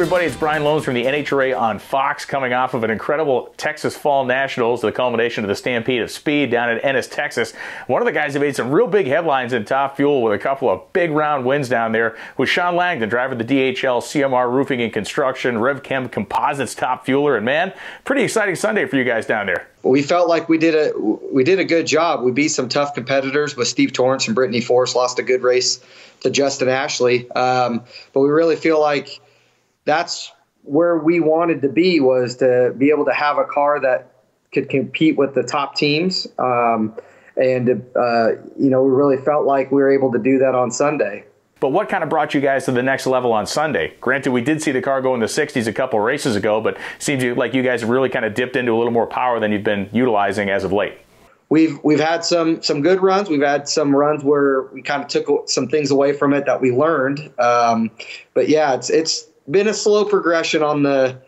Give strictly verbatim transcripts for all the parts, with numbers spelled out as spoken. everybody, it's Brian Lohnes from the N H R A on Fox, coming off of an incredible Texas Fall Nationals, the culmination of the Stampede of Speed down in Ennis, Texas. One of the guys that made some real big headlines in Top Fuel with a couple of big round wins down there was Shawn Langdon, driver of the D H L, C M R Roofing and Construction, Rev Chem Composites Top Fueler, and man, pretty exciting Sunday for you guys down there. We felt like we did a we did a good job. We beat some tough competitors with Steve Torrence and Brittany Force, lost a good race to Justin Ashley, um, but we really feel like that's where we wanted to be, was to be able to have a car that could compete with the top teams, um, and uh, you know, we really felt like we were able to do that on Sunday. But what kind of brought you guys to the next level on Sunday? Granted, we did see the car go in the sixties a couple races ago, but it seems like you guys have really kind of dipped into a little more power than you've been utilizing as of late. We've we've had some some good runs. We've had some runs where we kind of took some things away from it that we learned. Um, but yeah, it's it's been a slow progression on the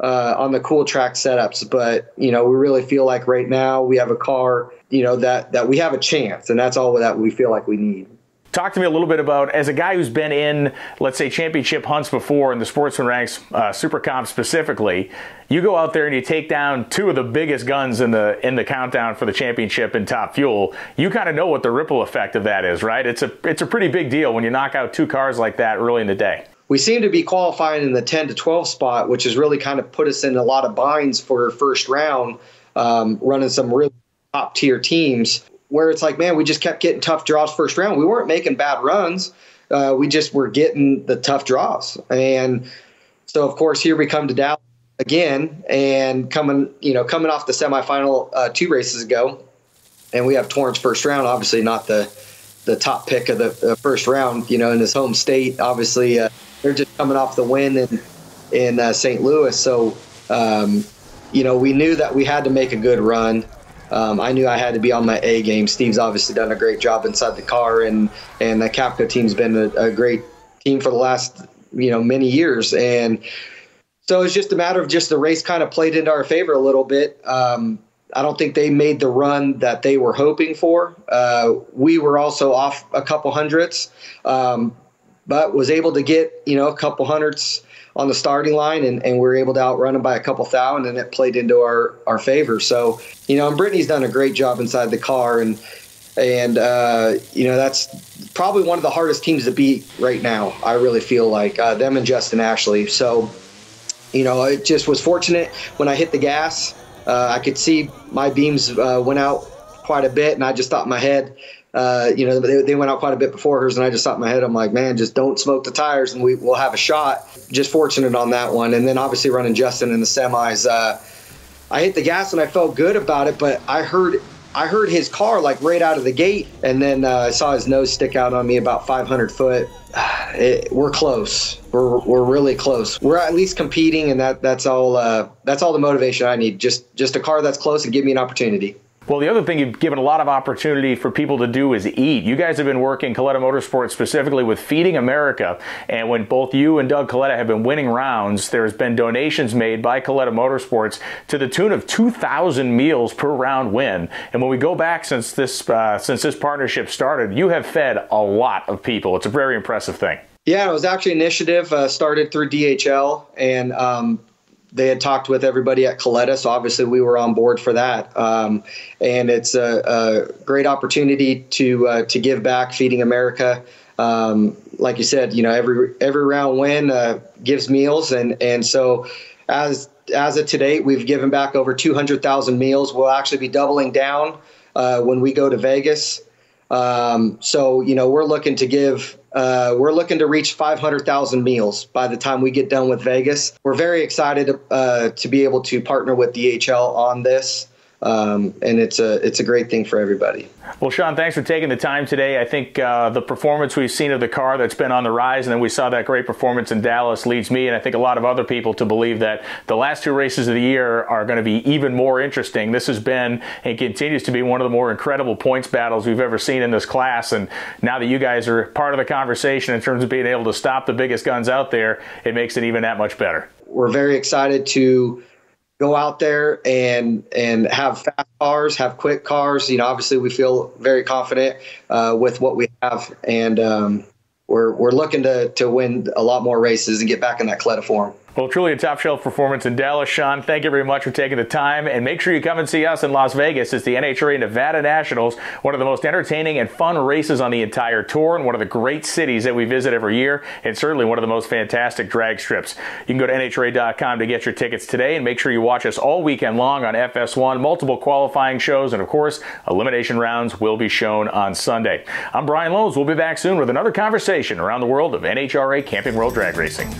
uh, on the cool track setups. But you know, we really feel like right now we have a car, you know, that that we have a chance, and that's all that we feel like we need. Talk to me a little bit about, as a guy who's been in, let's say, championship hunts before in the sportsman ranks, uh, Super Comp specifically, you go out there and you take down two of the biggest guns in the in the countdown for the championship in Top Fuel. You kind of know what the ripple effect of that is, right? It's a, it's a pretty big deal when you knock out two cars like that early in the day. We seem to be qualifying in the ten to twelve spot, which has really kind of put us in a lot of binds for first round, um, running some really top-tier teams, where it's like, man, we just kept getting tough draws first round. We weren't making bad runs. Uh, we just were getting the tough draws. And so, of course, here we come to Dallas again, and coming, you know, coming off the semifinal uh, two races ago, and we have Torrance first round, obviously not the the top pick of the uh, first round, you know, in his home state. Obviously, uh, they're just coming off the win in, in uh, Saint Louis. So, um, you know, we knew that we had to make a good run. Um, I knew I had to be on my A game. Steve's obviously done a great job inside the car, and and the Capco team's been a, a great team for the last, you know, many years. And so it's just a matter of just the race kind of played into our favor a little bit. Um, I don't think they made the run that they were hoping for. Uh, we were also off a couple hundredths, um, but was able to get, you know, a couple hundredths on the starting line, and, and we were able to outrun them by a couple thousand, and it played into our, our favor. So, you know, and Brittany's done a great job inside the car, and, and uh, you know, that's probably one of the hardest teams to beat right now, I really feel like, uh, them and Justin Ashley. So, you know, it just was fortunate when I hit the gas. Uh, I could see my beams uh, went out quite a bit, and I just thought my head, uh, you know, they, they went out quite a bit before hers, and I just thought in my head, I'm like, man, just don't smoke the tires and we will have a shot. Just fortunate on that one. And then obviously running Justin in the semis, uh, I hit the gas and I felt good about it, but I heard I heard his car like right out of the gate, and then uh, I saw his nose stick out on me about five hundred foot. It, we're close. We're we're really close. We're at least competing, and that that's all. Uh, that's all the motivation I need. Just just a car that's close and give me an opportunity. Well, the other thing you've given a lot of opportunity for people to do is eat. You guys have been working, Kalitta Motorsports specifically, with Feeding America, and when both you and Doug Coletta have been winning rounds, there's been donations made by Kalitta Motorsports to the tune of two thousand meals per round win. And when we go back since this, uh, since this partnership started, you have fed a lot of people. It's a very impressive thing. Yeah, it was actually an initiative uh, started through D H L, and um, they had talked with everybody at Kalitta, so obviously we were on board for that. Um, and it's a, a great opportunity to uh, to give back, Feeding America. Um, like you said, you know, every every round win uh, gives meals, and and so as as of today, we've given back over two hundred thousand meals. We'll actually be doubling down uh, when we go to Vegas. Um, so you know, we're looking to give. Uh, we're looking to reach five hundred thousand meals by the time we get done with Vegas. We're very excited uh, to be able to partner with D H L on this, um, and it's a it's a great thing for everybody. Well, Shawn, thanks for taking the time today. I think uh, the performance we've seen of the car that's been on the rise, and then we saw that great performance in Dallas, leads me and I think a lot of other people to believe that the last two races of the year are going to be even more interesting. This has been and continues to be one of the more incredible points battles we've ever seen in this class, and now that you guys are part of the conversation in terms of being able to stop the biggest guns out there, it makes it even that much better. We're very excited to go out there and and have fast cars, have quick cars. You know, obviously we feel very confident uh, with what we have, and um, we're we're looking to to win a lot more races and get back in that Cleta form. Well, truly a top shelf performance in Dallas. Shawn, thank you very much for taking the time, and make sure you come and see us in Las Vegas. It's the N H R A Nevada Nationals, one of the most entertaining and fun races on the entire tour, and one of the great cities that we visit every year, and certainly one of the most fantastic drag strips. You can go to N H R A dot com to get your tickets today, and make sure you watch us all weekend long on F S one. Multiple qualifying shows, and of course, elimination rounds will be shown on Sunday. I'm Brian Lohnes. We'll be back soon with another conversation around the world of N H R A Camping World Drag Racing.